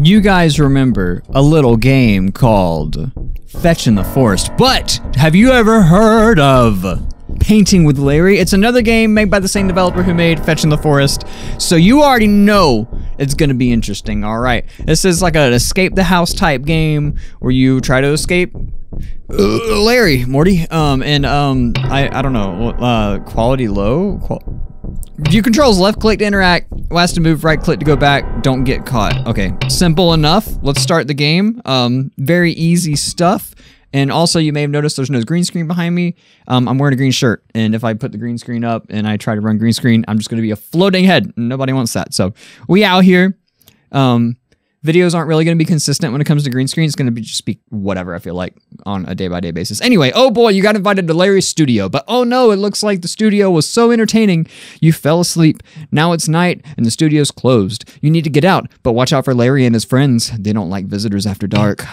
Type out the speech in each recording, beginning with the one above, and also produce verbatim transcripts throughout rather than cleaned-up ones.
You guys remember a little game called Fetch in the Forest, but have you ever heard of Painting with Larry? It's another game made by the same developer who made Fetch in the Forest, so you already know it's gonna be interesting, alright? This is like an escape the house type game where you try to escape uh, Larry, Morty, um, and um, I, I don't know, uh, quality low? Qual View controls, left click to interact, last to move, right click to go back, don't get caught. Okay, simple enough. Let's start the game. Um, very easy stuff. And also, you may have noticed there's no green screen behind me. Um, I'm wearing a green shirt, and if I put the green screen up and I try to run green screen, I'm just going to be a floating head. Nobody wants that. So, we out here. Um, videos aren't really going to be consistent when it comes to green screen. It's going to be just be whatever I feel like on a day-by-day basis. Anyway, oh boy, you got invited to Larry's studio, but oh no, it looks like the studio was so entertaining, you fell asleep. Now it's night, and the studio's closed. You need to get out, but watch out for Larry and his friends. They don't like visitors after dark.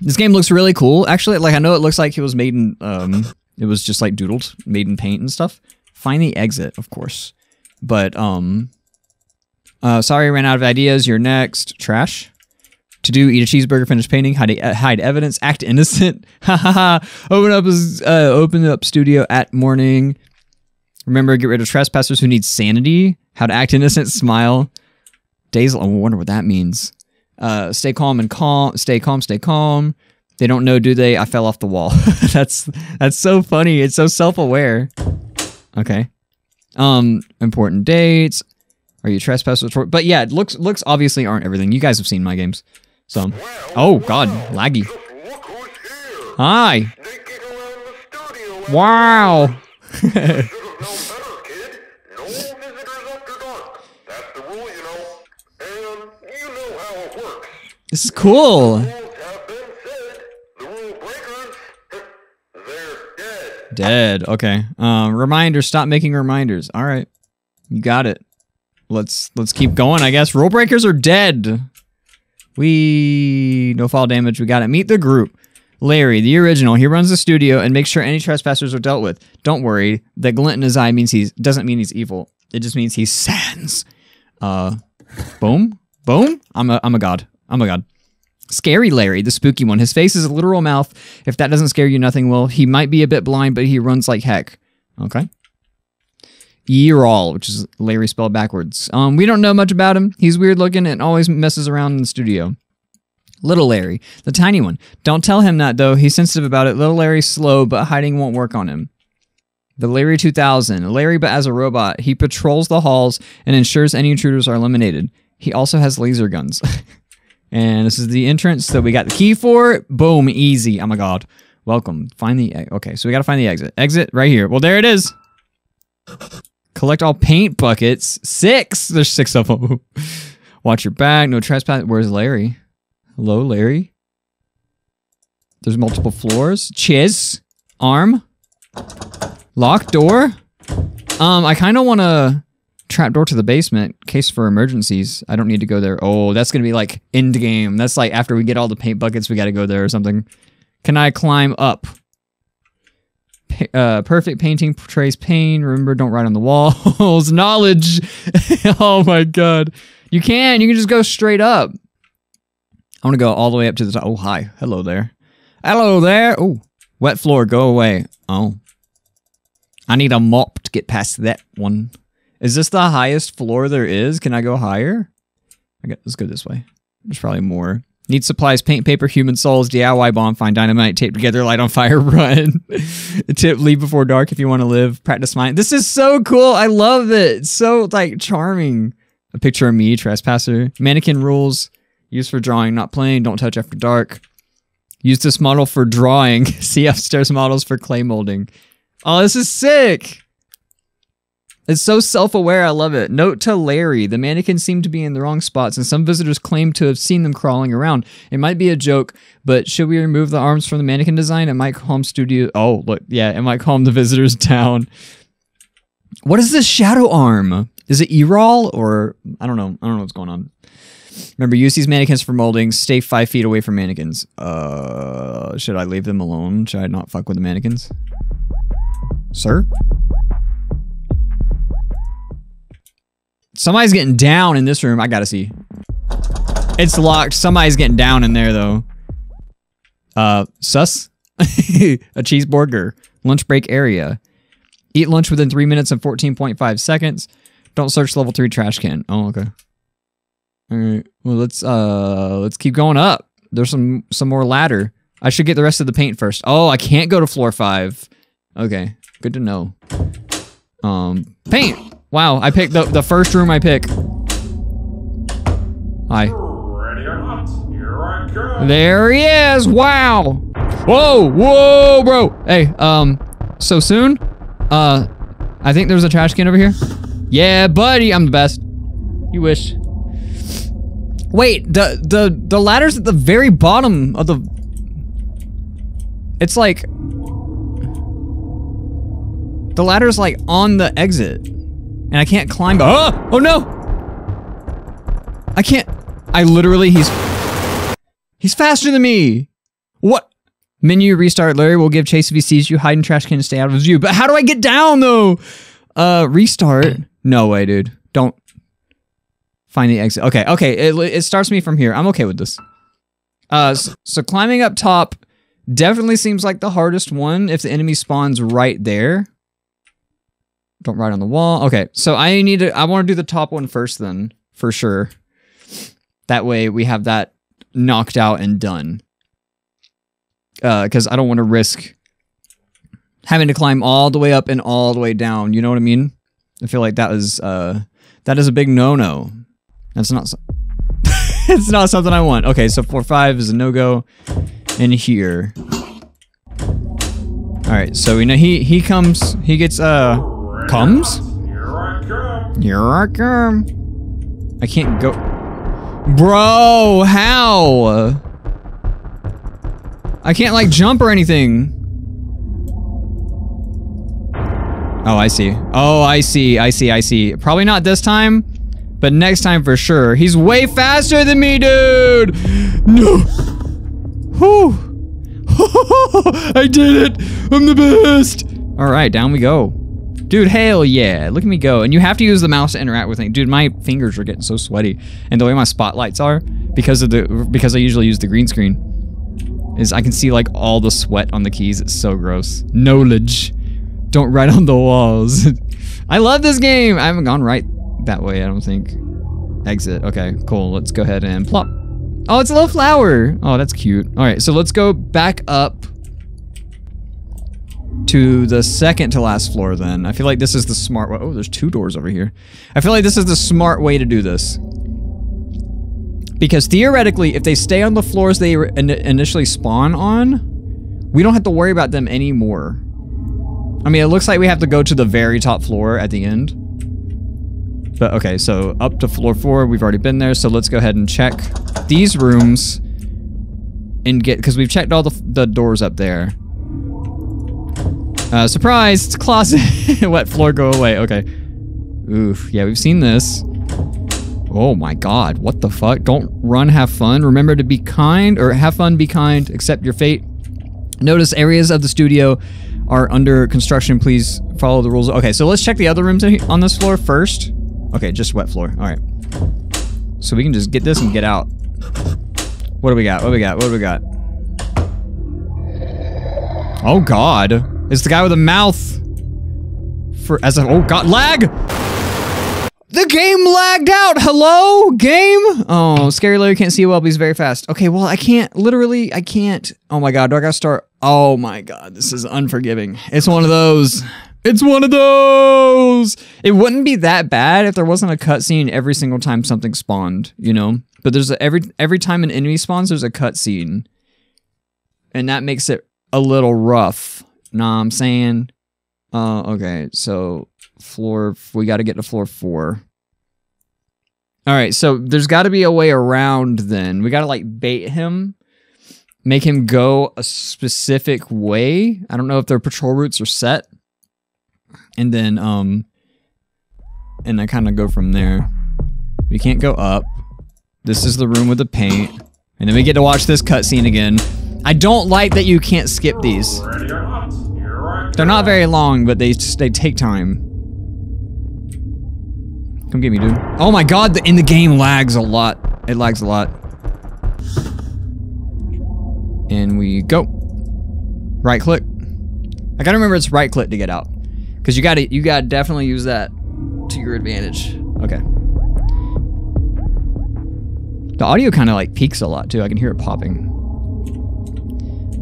This game looks really cool. Actually, like, I know it looks like it was made in, um, it was just, like, doodled, made in paint and stuff. Find the exit, of course. But, um, uh, sorry I ran out of ideas. You're next. Trash. To do, eat a cheeseburger, finish painting, hide, uh, hide evidence, act innocent. Ha ha ha. Open up, uh, open up studio at morning. Remember, get rid of trespassers who need sanity. How to act innocent, smile. Days, I wonder what that means. Uh, stay calm and calm, stay calm, stay calm. They don't know, do they? I fell off the wall. that's, that's so funny. It's so self-aware. Okay. Um, important dates. Are you trespassers? But yeah, looks, looks obviously aren't everything. You guys have seen my games. So, oh God, laggy. Hi. Wow. This is cool. Dead. Okay. Um, reminder. Stop making reminders. All right. You got it. Let's let's keep going. I guess rule breakers are dead. We no fall damage. We got it. Meet the group. Larry, the original. He runs the studio and makes sure any trespassers are dealt with. Don't worry. The glint in his eye means he's doesn't mean he's evil. It just means he sends. Uh, boom, boom. I'm a I'm a god. Oh my god. Scary Larry, the spooky one. His face is a literal mouth. If that doesn't scare you, nothing will. He might be a bit blind, but he runs like heck. Okay. Erol, which is Larry spelled backwards. Um, we don't know much about him. He's weird looking and always messes around in the studio. Little Larry, the tiny one. Don't tell him that, though. He's sensitive about it. Little Larry's slow, but hiding won't work on him. The Larry two thousand. Larry, but as a robot. He patrols the halls and ensures any intruders are eliminated. He also has laser guns. And this is the entrance that we got the key for. Boom, easy. Oh my god. Welcome. Find the e okay, so we gotta find the exit. Exit right here. Well, there it is. Collect all paint buckets. Six. There's six of them. Watch your back. No trespass. Where's Larry? Hello, Larry. There's multiple floors. Chiz. Arm. Locked door. Um, I kind of want to... Trapdoor to the basement, case for emergencies. I don't need to go there. Oh, that's gonna be like end game. That's like after we get all the paint buckets, we gotta go there or something. Can I climb up? Pa uh, perfect painting portrays pain. Remember, don't write on the walls. Knowledge. Oh my god. You can. You can just go straight up. I wanna go all the way up to the top. Oh, hi. Hello there. Hello there. Oh, wet floor. Go away. Oh. I need a mop to get past that one. Is this the highest floor there is? Can I go higher? I got, let's go this way. There's probably more. Need supplies, paint, paper, human souls, D I Y bomb, find dynamite, tape together, light on fire, run. Tip, leave before dark if you want to live. Practice mine. This is so cool. I love it. It's so, like, charming. A picture of me, trespasser. Mannequin rules. Use for drawing, not playing. Don't touch after dark. Use this model for drawing. See upstairs models for clay molding. Oh, this is sick. It's so self-aware, I love it. Note to Larry, the mannequins seem to be in the wrong spots, and some visitors claim to have seen them crawling around. It might be a joke, but should we remove the arms from the mannequin design? It might calm studio... Oh, look, yeah, it might calm the visitors down. What is this shadow arm? Is it Erol, or... I don't know. I don't know what's going on. Remember, use these mannequins for molding. Stay five feet away from mannequins. Uh, should I leave them alone? Should I not fuck with the mannequins? Sir? Somebody's getting down in this room. I gotta see. It's locked. Somebody's getting down in there, though. Uh, sus? A cheeseburger. Lunch break area. Eat lunch within three minutes and fourteen point five seconds. Don't search level three trash can. Oh, okay. All right. Well, let's uh, let's keep going up. There's some some more ladder. I should get the rest of the paint first. Oh, I can't go to floor five. Okay, good to know. Um, paint. Wow, I picked the the first room I pick. Hi. Ready or not, here I go. There he is. Wow. Whoa, whoa, bro. Hey, um, so soon. Uh, I think there's a trash can over here. Yeah, buddy, I'm the best. You wish. Wait, the the the ladder's at the very bottom of the. It's like the ladder's like on the exit, and I can't climb. Oh, oh no! I can't. I literally he's he's faster than me. What? Menu restart. Larry will give chase if he sees you. Hide in trash can and stay out of his view. But how do I get down though? Uh, restart. No way, dude. Don't. Find the exit. Okay, okay. It, it starts me from here. I'm okay with this. Uh, so, so climbing up top definitely seems like the hardest one if the enemy spawns right there. Don't ride on the wall. Okay, so I need to. I want to do the top one first then, for sure. That way we have that knocked out and done. Uh, because I don't want to risk having to climb all the way up and all the way down. You know what I mean? I feel like that is uh that is a big no-no. That's not so it's not something I want. Okay, so four five is a no-go in here. All right, so we know he he comes, he gets uh comes? Here I come. Here I come. I can't go. Bro, how? I can't like jump or anything. Oh, I see. Oh, I see. I see. I see. Probably not this time, but next time for sure. He's way faster than me, dude. No. Whew. I did it. I'm the best. All right, down we go. Dude, hell yeah. Look at me go. And you have to use the mouse to interact with things. Dude, my fingers are getting so sweaty. And the way my spotlights are, because of the because I usually use the green screen, is I can see like all the sweat on the keys. It's so gross. Knowledge. Don't write on the walls. I love this game. I haven't gone right that way, I don't think. Exit. Okay, cool. Let's go ahead and plop. Oh, it's a little flower. Oh, that's cute. All right, so let's go back up to the second to last floor then. I feel like this is the smart way. Oh, there's two doors over here. I feel like this is the smart way to do this. Because theoretically, if they stay on the floors they in initially spawn on, we don't have to worry about them anymore. I mean, it looks like we have to go to the very top floor at the end. But okay, so up to floor four, we've already been there. So let's go ahead and check these rooms and get, because we've checked all the, the doors up there. Uh, surprise, it's a closet. Wet floor, go away. Okay. Oof, yeah, we've seen this. Oh my God, what the fuck? Don't run, have fun. Remember to be kind, or have fun, be kind, accept your fate. Notice areas of the studio are under construction. Please follow the rules. Okay, so let's check the other rooms on this floor first. Okay, just wet floor. All right. So we can just get this and get out. What do we got? What do we got? What do we got? Oh God. It's the guy with the mouth. For as a, oh God, lag. The game lagged out. Hello, game? Oh, Scary Larry can't see well, but he's very fast. Okay, well, I can't, literally, I can't. Oh my God, do I gotta start? Oh my God, this is unforgiving. It's one of those. It's one of those. It wouldn't be that bad if there wasn't a cutscene every single time something spawned, you know? But there's a, every every time an enemy spawns, there's a cutscene. And that makes it a little rough. Nah, I'm saying. Uh, okay, so floor, we gotta get to floor four. All right, so there's gotta be a way around then. We gotta like bait him. Make him go a specific way. I don't know if their patrol routes are set. And then, um, and I kind of go from there. We can't go up. This is the room with the paint. And then we get to watch this cutscene again. I don't like that you can't skip these. They're not very long, but they, they take time. Come get me, dude. Oh my God, the, and the game lags a lot. It lags a lot. in we go. Right click. I gotta remember it's right click to get out, because you gotta you gotta definitely use that to your advantage. Okay. The audio kind of like peaks a lot too. I can hear it popping.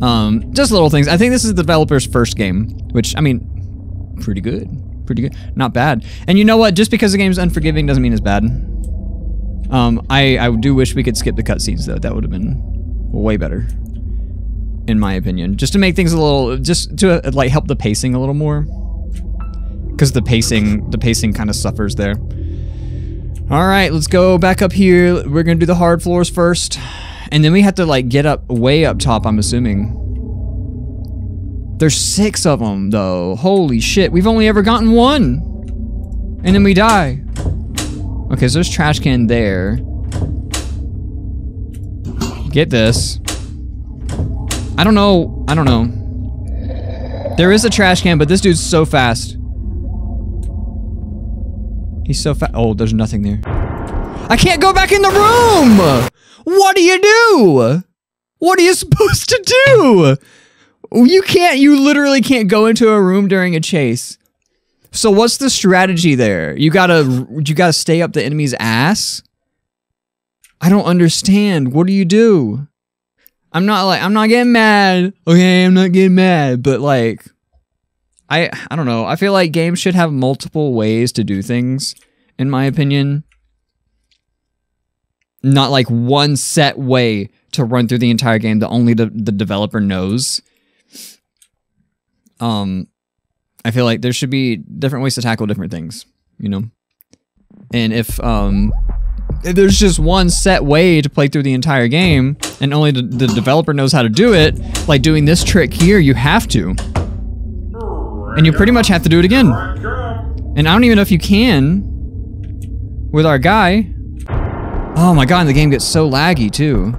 Um, just little things. I think this is the developer's first game, which, I mean, pretty good. Pretty good. Not bad. And you know what? Just because the game's unforgiving doesn't mean it's bad. Um, I, I do wish we could skip the cutscenes, though. That would have been way better, in my opinion. Just to make things a little... Just to, uh, like, help the pacing a little more. Because the pacing... The pacing kind of suffers there. Alright, let's go back up here. We're going to do the hard floors first. And then we have to, like, get up way up top, I'm assuming. There's six of them, though. Holy shit. We've only ever gotten one. And then we die. Okay, so there's a trash can there. Get this. I don't know. I don't know. There is a trash can, but this dude's so fast. He's so fast. Oh, there's nothing there. I can't go back in the room! What do you do? What are you supposed to do? You can't, you literally can't go into a room during a chase. So what's the strategy there? You gotta, you gotta stay up the enemy's ass? I don't understand. What do you do? I'm not like, I'm not getting mad. Okay, I'm not getting mad, but like, I, I don't know. I feel like games should have multiple ways to do things, in my opinion. Not like one set way to run through the entire game that only the, the developer knows. Um, I feel like there should be different ways to tackle different things, you know? And if, um, if there's just one set way to play through the entire game and only the, the developer knows how to do it, like doing this trick here, you have to. And you pretty much have to do it again. And I don't even know if you can with our guy. Oh my god, and the game gets so laggy too.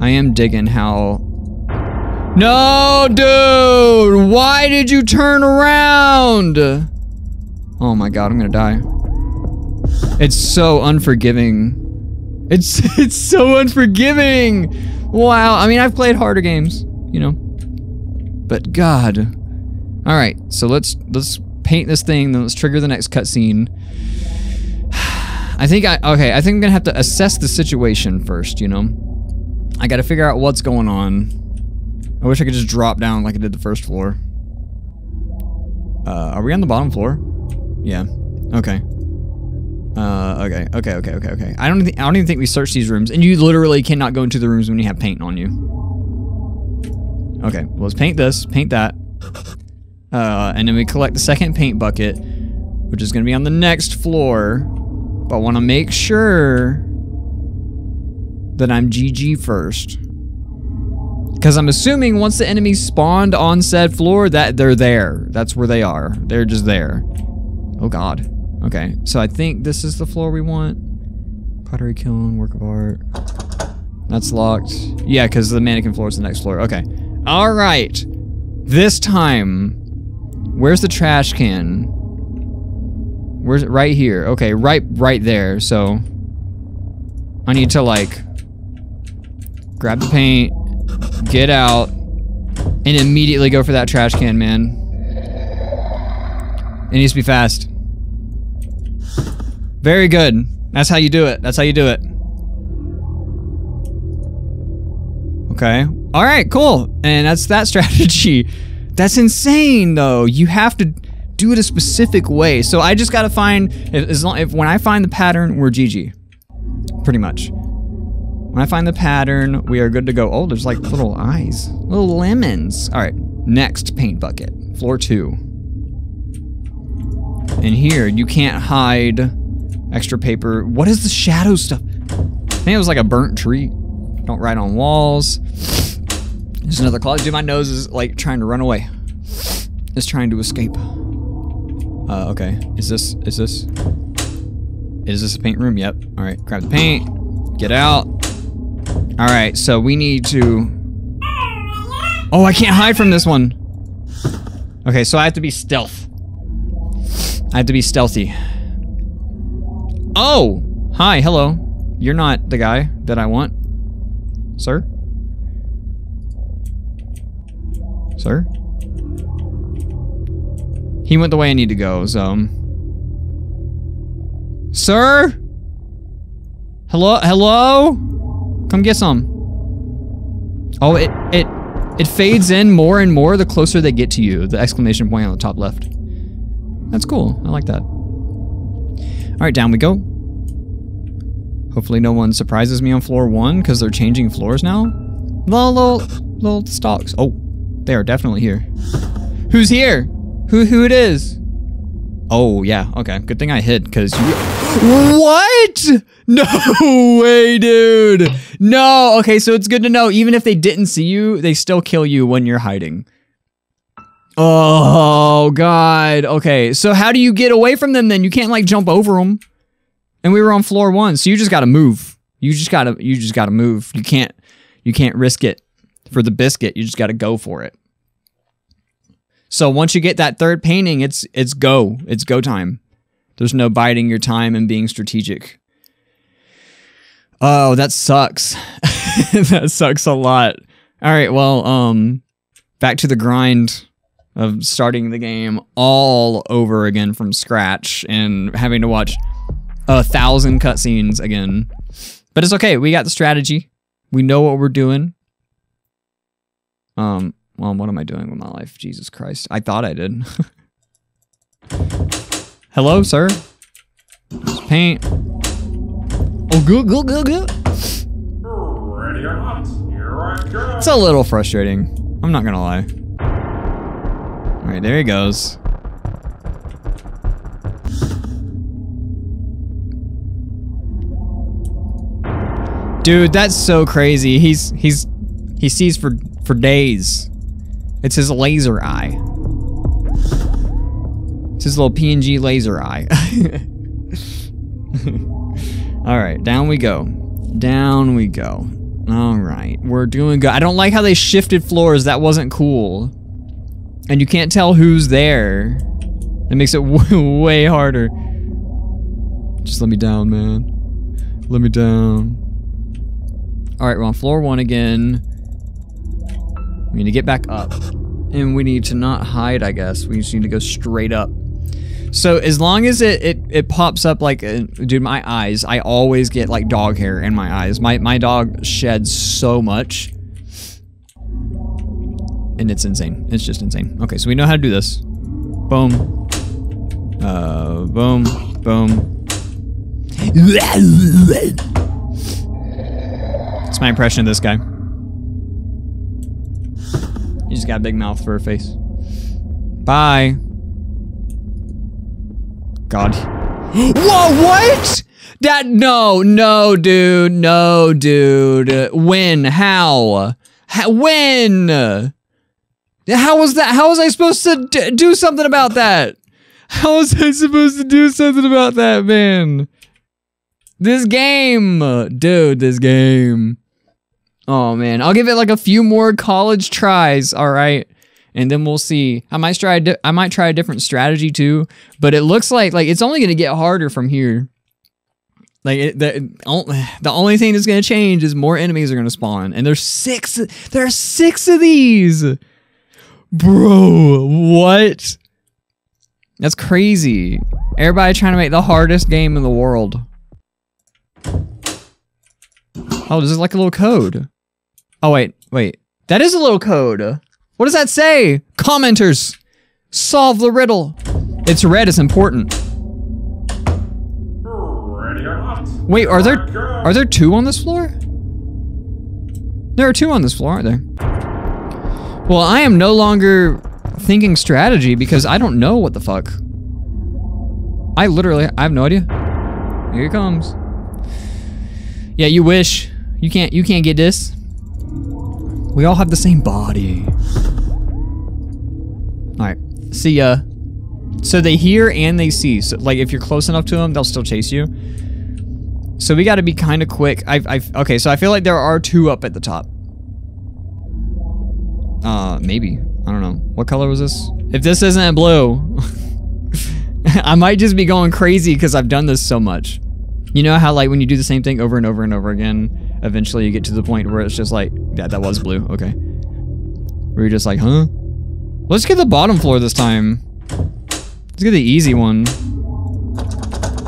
I am digging how... No, dude! Why did you turn around? Oh my god, I'm gonna die. It's so unforgiving. It's it's so unforgiving! Wow, I mean, I've played harder games, you know. But god. Alright, so let's let's paint this thing, then let's trigger the next cutscene. I think I, okay, I think I'm gonna have to assess the situation first, you know. I gotta figure out what's going on. I wish I could just drop down like I did the first floor. Uh, are we on the bottom floor? Yeah. Okay. Uh, okay. Okay, okay, okay, okay. I don't, I don't even think we searched these rooms, and you literally cannot go into the rooms when you have paint on you. Okay, well, let's paint this, paint that. Uh, and then we collect the second paint bucket, which is gonna be on the next floor. But I wanna make sure that I'm G G first. Because I'm assuming once the enemies spawned on said floor, that they're there. That's where they are. They're just there. Oh god. Okay, so I think this is the floor we want. Pottery kiln, work of art. That's locked. Yeah, because the mannequin floor is the next floor. Okay. Alright. This time, where's the trash can? Where's it? Right here. Okay, right, right there. So, I need to, like, grab the paint. Get out and immediately go for that trash can, man. It needs to be fast. Very good. That's how you do it. That's how you do it. Okay. All right, cool. And that's that strategy. That's insane, though. You have to do it a specific way. So I just got to find, if, as long, if when I find the pattern, we're G G. Pretty much. When I find the pattern, we are good to go. Oh, there's like little eyes. Little lemons. Alright, next paint bucket. Floor two. And here, you can't hide extra paper. What is the shadow stuff? I think it was like a burnt tree. Don't write on walls. There's another closet. Dude, my nose is like trying to run away. It's trying to escape. Uh, okay. Is this, is this? Is this a paint room? Yep. Alright, grab the paint. Get out. All right, so we need to... Oh, I can't hide from this one. Okay, so I have to be stealth. I have to be stealthy. Oh, hi, hello. You're not the guy that I want. Sir? Sir? He went the way I need to go, so... Sir? Hello? Hello? Come get some. Oh, it, it, it fades in more and more the closer they get to you. The exclamation point on the top left. That's cool. I like that. All right, down we go. Hopefully no one surprises me on floor one because they're changing floors now. Little, little, little stalks. Oh, they are definitely here. Who's here? Who, who it is? Oh, yeah. Okay. Good thing I hid because you... What? No way, dude. No. Okay, so it's good to know. Even if they didn't see you, they still kill you when you're hiding. Oh, God. Okay, so how do you get away from them then? You can't, like, jump over them. And we were on floor one, so you just gotta move. You just gotta, you just gotta move. You can't, you can't risk it for the biscuit. You just gotta go for it. So once you get that third painting, it's, it's go. It's go time. There's no biding your time and being strategic. Oh, that sucks. That sucks a lot. All right, well, um, back to the grind of starting the game all over again from scratch and having to watch a thousand cutscenes again. But it's okay. We got the strategy. We know what we're doing. Um, well, what am I doing with my life? Jesus Christ. I thought I did. Hello, sir. Just paint. Oh, good, good, good, good. Ready or not, here I go. It's a little frustrating. I'm not gonna lie. All right, there he goes. Dude, that's so crazy. He's he's he sees for for days. It's his laser eye. It's his little P N G laser eye. All right, down we go. Down we go. All right, we're doing good. I don't like how they shifted floors. That wasn't cool. And you can't tell who's there. That makes it w way harder. Just let me down, man. Let me down. All right, we're on floor one again. We need to get back up. And we need to not hide, I guess. We just need to go straight up. So as long as it, it, it pops up like, uh, dude, my eyes, I always get like dog hair in my eyes. My, my dog sheds so much. And it's insane. It's just insane. Okay, so we know how to do this. Boom. Uh, boom. Boom. That's my impression of this guy. You just got a big mouth for a face. Bye. God. Whoa, what? That, no, no, dude. No, dude. When? How? How when? How was that? How was I supposed to d do something about that? How was I supposed to do something about that, man? This game, dude, this game. Oh man, I'll give it like a few more college tries, all right, and then we'll see. I might try. I might try a different strategy too, but it looks like like it's only gonna get harder from here. Like it, the the only thing that's gonna change is more enemies are gonna spawn, and there's six. There are six of these. Bro, what? That's crazy. Everybody trying to make the hardest game in the world. Oh, this is like a little code. Oh, wait, wait. That is a little code. What does that say? Commenters, solve the riddle. It's red, it's important. Wait, are there, are there two on this floor? There are two on this floor, aren't there? Well, I am no longer thinking strategy because I don't know what the fuck. I literally, I have no idea. Here he comes. Yeah, you wish. You can't, you can't get this. We all have the same body. All right, see ya. So they hear and they see. So, like, if you're close enough to them, they'll still chase you. So we gotta be kinda quick. I've, I've, okay, so I feel like there are two up at the top. Uh, maybe. I don't know. What color was this? If this isn't blue, I might just be going crazy because I've done this so much. You know how, like, when you do the same thing over and over and over again, eventually you get to the point where it's just like, yeah, that was blue, okay. Where you're just like, huh? Let's get the bottom floor this time. Let's get the easy one.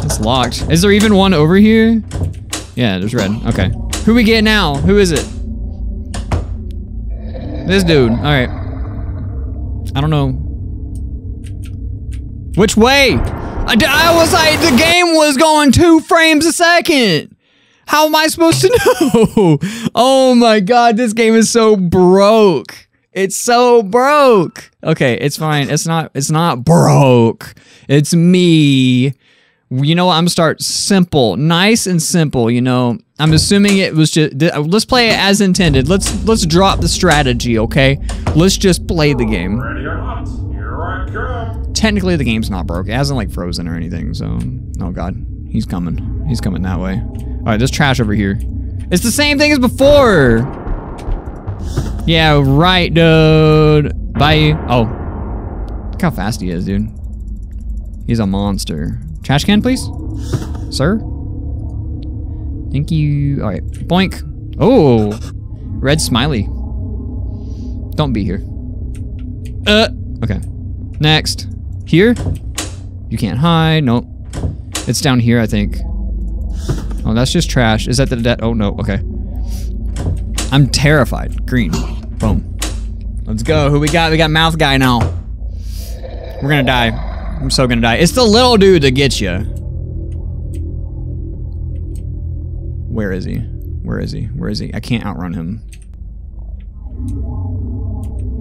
It's locked. Is there even one over here? Yeah, there's red, okay. Who we get now? Who is it? This dude, all right. I don't know. Which way? I, I was like, the game was going two frames a second. How am I supposed to know? Oh my God, this game is so broke. It's so broke. Okay, it's fine. It's not, it's not broke. It's me. You know what, I'm gonna start simple, nice and simple, you know. I'm assuming it was just, let's play it as intended. Let's let's drop the strategy, okay? Let's just play the game. Ready or not, here I come. Technically the game's not broke. It hasn't like frozen or anything, so. Oh God, he's coming. He's coming that way. All right, there's trash over here. It's the same thing as before. Yeah, right, dude. Bye. Oh, look how fast he is, dude. He's a monster. Trash can, please? Sir? Thank you. All right. Boink. Oh, red smiley. Don't be here. Uh, okay. Next. Here? You can't hide. Nope. It's down here, I think. Oh, that's just trash. Is that the dead? Oh, no. Okay. I'm terrified. Green. Boom. Let's go. Who we got? We got mouth guy now. We're gonna die. I'm so gonna die. It's the little dude that gets you. Where is he? Where is he? Where is he? I can't outrun him.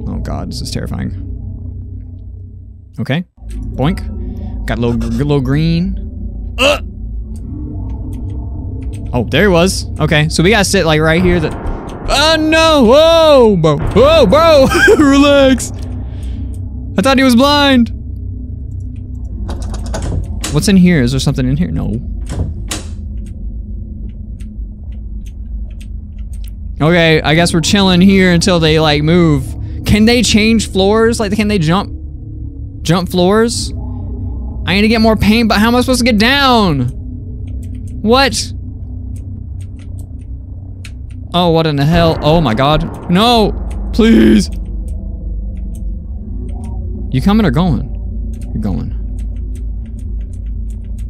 Oh God, this is terrifying. Okay. Boink. Got a little, little green. Ugh! Oh, there he was. Okay, so we gotta sit like right here. That. Oh no! Whoa, bro! Whoa, bro! Relax. I thought he was blind. What's in here? Is there something in here? No. Okay, I guess we're chilling here until they like move. Can they change floors? Like, can they jump? Jump floors? I need to get more paint, but how am I supposed to get down? What? Oh, what in the hell? Oh my God. No, please. You coming or going? You're going.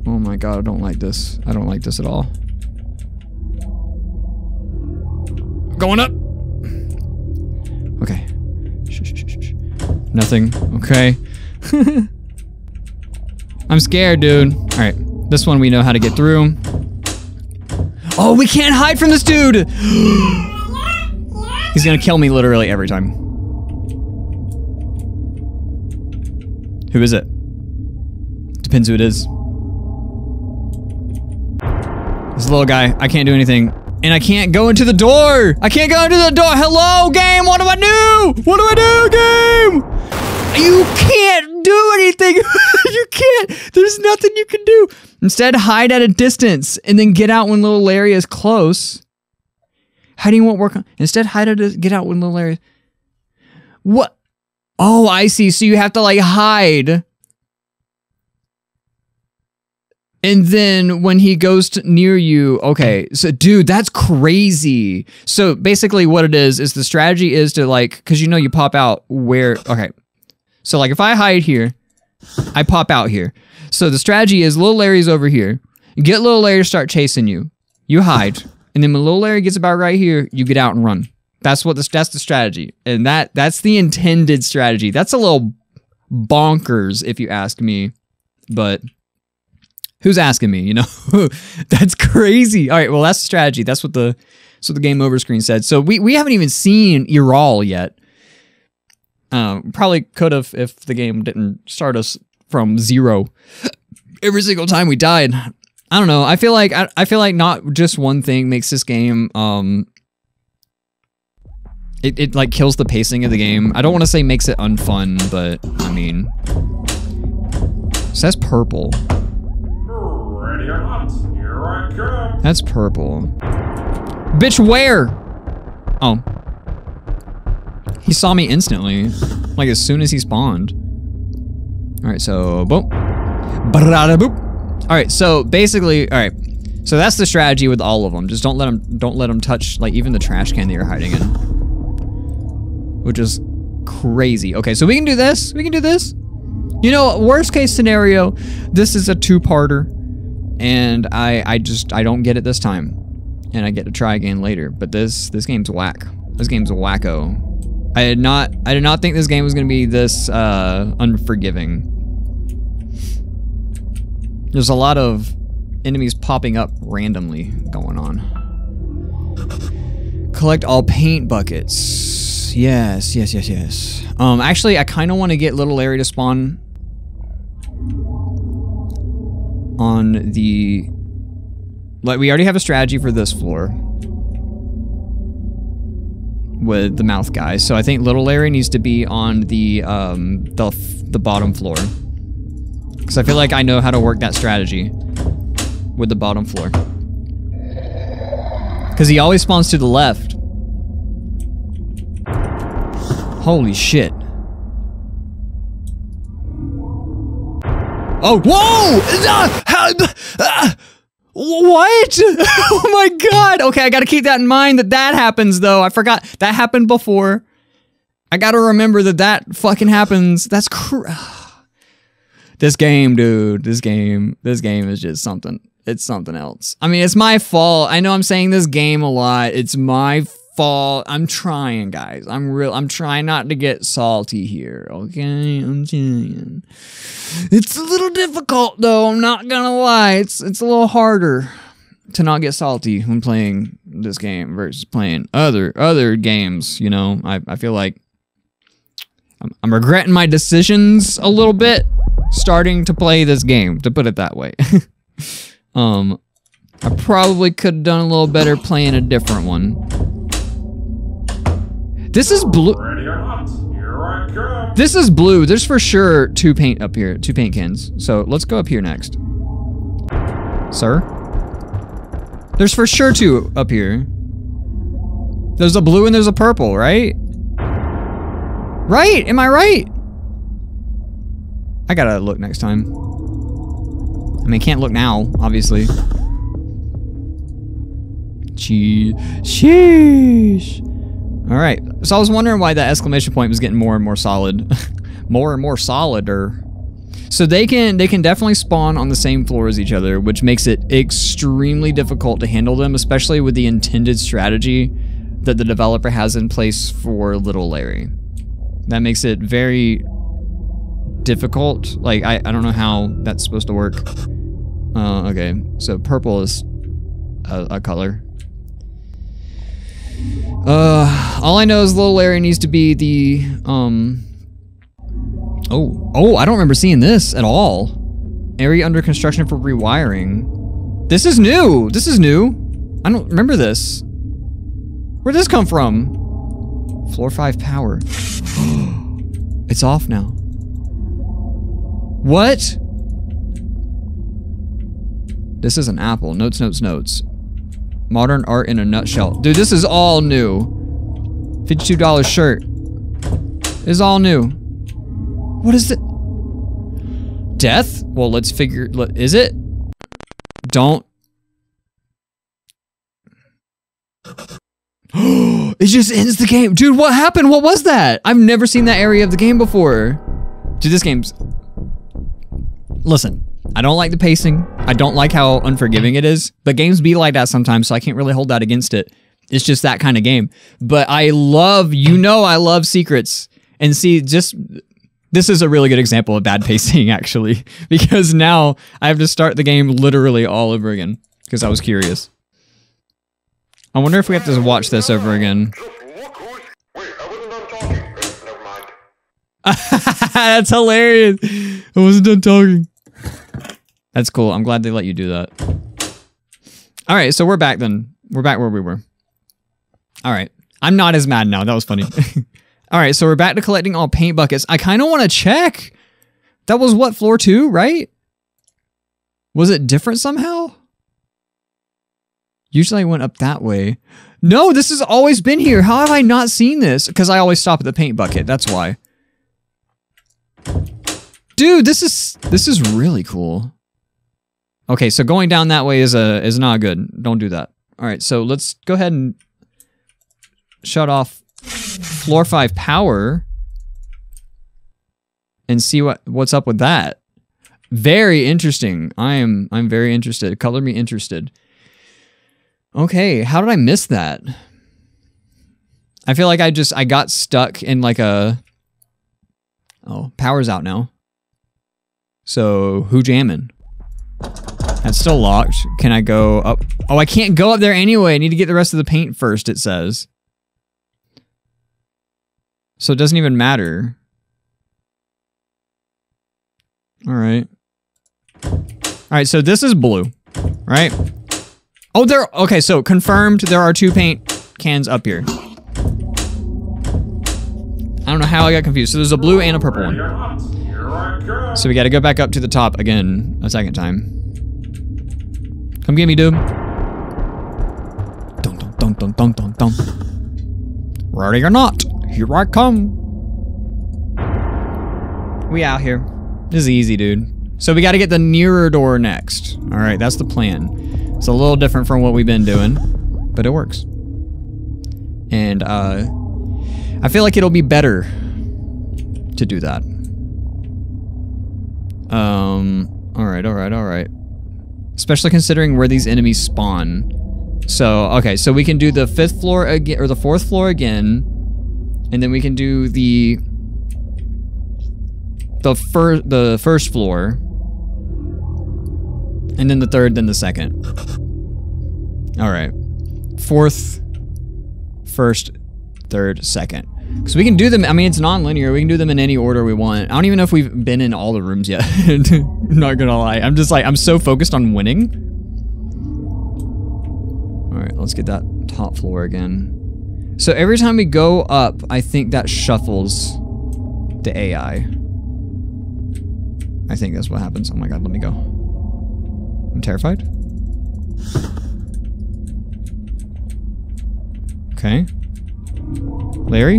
Oh my God, I don't like this. I don't like this at all. Going up. Okay. Shh, shh, shh, shh. Nothing. Okay. I'm scared, dude. All right, this one we know how to get through. Oh, we can't hide from this dude. He's gonna kill me literally every time. Who is it? Depends who it is. This little guy, I can't do anything. And I can't go into the door. I can't go into the door. Hello, game, what do I do? What do I do, game? You can't do anything. You can't, there's nothing you can do. Instead, hide at a distance and then get out when little Larry is close. Hiding won't work on, instead hide at a, get out when little Larry. What? Oh, I see, so you have to like hide. And then when he goes to near you, okay, so dude, that's crazy. So basically what it is, is the strategy is to like, cause you know you pop out where, okay. So like if I hide here, I pop out here. So the strategy is little Larry's over here. Get little Larry to start chasing you. You hide. And then when little Larry gets about right here, you get out and run. That's what the, that's the strategy. And that that's the intended strategy. That's a little bonkers if you ask me, but who's asking me, you know? That's crazy. All right, well, that's the strategy. That's what the that's what the game over screen said. So we, we haven't even seen Erol yet. Um, probably could have if the game didn't start us from zero every single time we died. I don't know. I feel like I, I feel like not just one thing makes this game um it, it like kills the pacing of the game. I don't want to say makes it unfun, but I mean it says purple. Here I come. That's purple. Bitch, where? Oh. He saw me instantly. Like, as soon as he spawned. Alright, so, boom. Ba-da-da-boop. Alright, so, basically, alright. So that's the strategy with all of them. Just don't let them, don't let them touch, like, even the trash can that you're hiding in. Which is crazy. Okay, so we can do this. We can do this. You know, worst case scenario, this is a two-parter. And I, I just, I don't get it this time. And I get to try again later. But this, this game's whack. This game's wacko. I did not, I did not think this game was going to be this, uh, unforgiving. There's a lot of enemies popping up randomly going on. Collect all paint buckets. Yes, yes, yes, yes. Um, actually, I kind of want to get little Larry to spawn on the, like, we already have a strategy for this floor with the mouth guy. So I think little Larry needs to be on the um, the, f the bottom floor. Because I feel like I know how to work that strategy with the bottom floor. Because he always spawns to the left. Holy shit. Oh, whoa! What? Oh my god! Okay, I gotta keep that in mind that that happens, though. I forgot. That happened before. I gotta remember that that fucking happens. That's cr- This game, dude. This game. This game is just something. It's something else. I mean, it's my fault. I know I'm saying this game a lot. It's my fault. I'm trying, guys. I'm real. I'm trying not to get salty here, okay? I'm trying. It's a little difficult, though. I'm not gonna lie. It's it's a little harder to not get salty when playing this game versus playing other other games. You know, I I feel like I'm, I'm regretting my decisions a little bit, starting to play this game. To put it that way, um, I probably could have done a little better playing a different one. This is blue. This is blue. There's for sure two paint up here, two paint cans. So let's go up here next, sir. There's for sure two up here. There's a blue and there's a purple, right? Right? Am I right? I gotta look next time. I mean, can't look now, obviously. Jeez. Sheesh. All right, so I was wondering why that exclamation point was getting more and more solid, more and more solider. So they can they can definitely spawn on the same floor as each other, which makes it extremely difficult to handle them, especially with the intended strategy that the developer has in place for little Larry. That makes it very difficult. Like I I don't know how that's supposed to work. Uh, okay, so purple is a, a color. Uh, all I know is little Larry needs to be the, um, oh, oh, I don't remember seeing this at all. Area under construction for rewiring. This is new. This is new. I don't remember this. Where'd this come from? Floor five power. It's off now. What? This is an apple. Notes, notes, notes. Modern art in a nutshell. Dude, this is all new. fifty-two dollar shirt. It's all new. What is it? Death? Well, let's figure... Let, is it? Don't. It just ends the game. Dude, what happened? What was that? I've never seen that area of the game before. Dude, this game's... Listen. I don't like the pacing. I don't like how unforgiving it is. But games be like that sometimes, so I can't really hold that against it. It's just that kind of game. But I love, you know I love secrets. And see, just, this is a really good example of bad pacing, actually. Because now I have to start the game literally all over again. Because I was curious. I wonder if we have to watch this over again. That's hilarious. I wasn't done talking. That's cool. I'm glad they let you do that. All right, so we're back then. We're back where we were. All right. I'm not as mad now. That was funny. All right, so we're back to collecting all paint buckets. I kind of want to check. That was what, floor two, right? Was it different somehow? Usually I went up that way. No, this has always been here. How have I not seen this? Because I always stop at the paint bucket. That's why. Dude, this is this is really cool. Okay, so going down that way is a is not good. Don't do that. All right, so let's go ahead and shut off floor five power and see what what's up with that. Very interesting. I am I'm very interested. Color me interested. Okay, how did I miss that? I feel like I just I got stuck in like a oh, power's out now. So, who jammin'? That's still locked. Can I go up? Oh, I can't go up there anyway. I need to get the rest of the paint first, it says. So it doesn't even matter. All right. All right, so this is blue, right? Oh, there, okay, so confirmed there are two paint cans up here. I don't know how I got confused. So there's a blue and a purple one. So we gotta go back up to the top again a second time. Come get me, dude. Dun, dun, dun, dun, dun, dun, dun. Ready or not, here I come. We out here. This is easy, dude. So we gotta get the nearer door next. All right, that's the plan. It's a little different from what we've been doing, but it works. And uh, I feel like it'll be better to do that. Um. All right, all right, all right. Especially considering where these enemies spawn. So, okay, so we can do the fifth floor again, or the fourth floor again, and then we can do the the fir the first floor, and then the third, then the second. All right, fourth, first, third, second. Because we can do them. I mean, it's non-linear. We can do them in any order we want. I don't even know if we've been in all the rooms yet. I'm not gonna lie. I'm just like I'm so focused on winning. All right, let's get that top floor again. So every time we go up, I think that shuffles the A I. I think that's what happens. Oh my god, let me go. I'm terrified. Okay. Larry?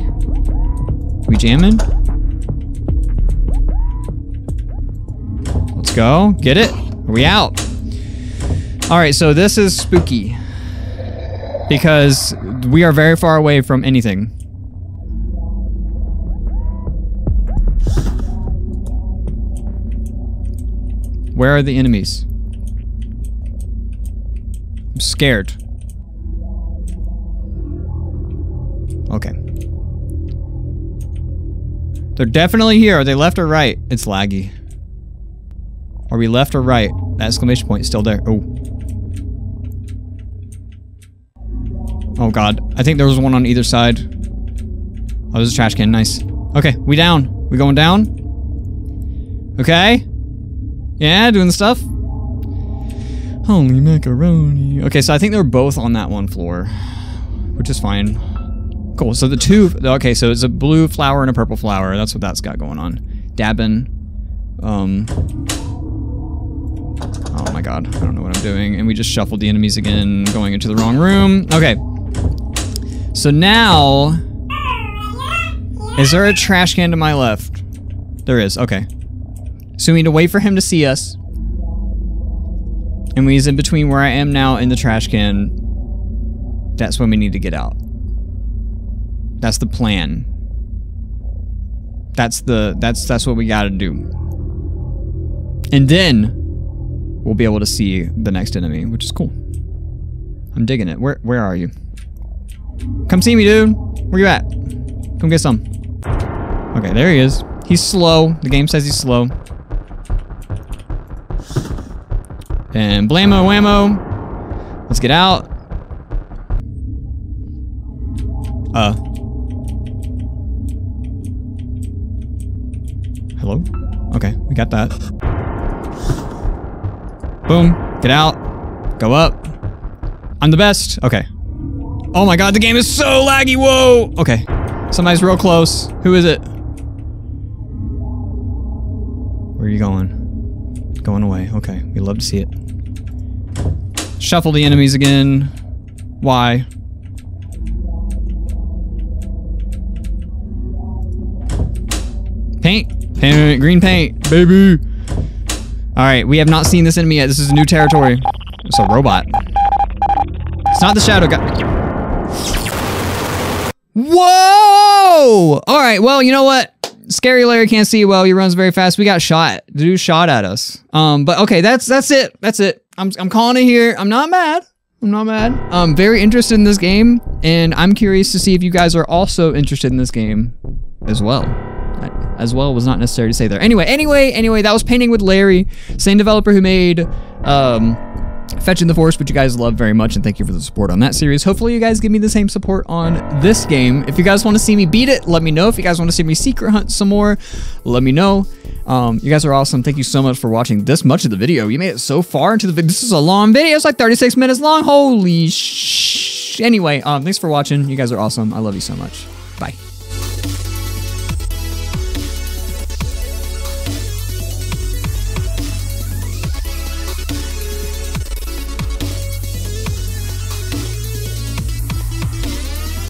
We jamming? Let's go. Get it? Are we out? Alright, so this is spooky. Because we are very far away from anything. Where are the enemies? I'm scared. Okay. They're definitely here. Are they left or right? It's laggy. Are we left or right? That exclamation point is still there. Oh. Oh god. I think there was one on either side. Oh, there's a trash can. Nice. Okay, we down. We going down? Okay. Yeah, doing the stuff. Holy macaroni. Okay, so I think they're both on that one floor, which is fine. Cool, so the two, okay, so it's a blue flower and a purple flower. That's what that's got going on. Dabbing. Um, oh my god, I don't know what I'm doing. And we just shuffled the enemies again, going into the wrong room. Okay. So now, is there a trash can to my left? There is, okay. So we need to wait for him to see us. And when he's in between where I am now and the trash can, that's when we need to get out. That's the plan. That's the that's that's what we gotta do. And then we'll be able to see the next enemy, which is cool. I'm digging it. Where where are you? Come see me, dude. Where you at? Come get some. Okay, there he is. He's slow. The game says he's slow. And blammo whammo. Let's get out. Uh Hello? Okay, we got that. Boom. Get out. Go up. I'm the best. Okay. Oh my god, the game is so laggy. Whoa. Okay. Somebody's real close. Who is it? Where are you going? Going away. Okay. We love to see it. Shuffle the enemies again. Why? Paint. Paint, green paint, baby. Alright, we have not seen this enemy yet. This is new territory. It's a robot. It's not the shadow guy. Whoa! Alright, well, you know what? Scary Larry can't see well. He runs very fast. We got shot. The dude shot at us. Um, but okay, that's that's it. That's it. I'm, I'm calling it here. I'm not mad. I'm not mad. I'm very interested in this game, and I'm curious to see if you guys are also interested in this game as well. As well was not necessary to say there. Anyway, anyway, anyway, that was Painting with Larry, same developer who made um, Fetch in the Forest, which you guys love very much, and thank you for the support on that series. Hopefully you guys give me the same support on this game. If you guys want to see me beat it, let me know. If you guys want to see me secret hunt some more, let me know. Um, you guys are awesome. Thank you so much for watching this much of the video. You made it so far into the video. This is a long video. It's like thirty-six minutes long. Holy sh... Anyway, um, thanks for watching. You guys are awesome. I love you so much. Bye.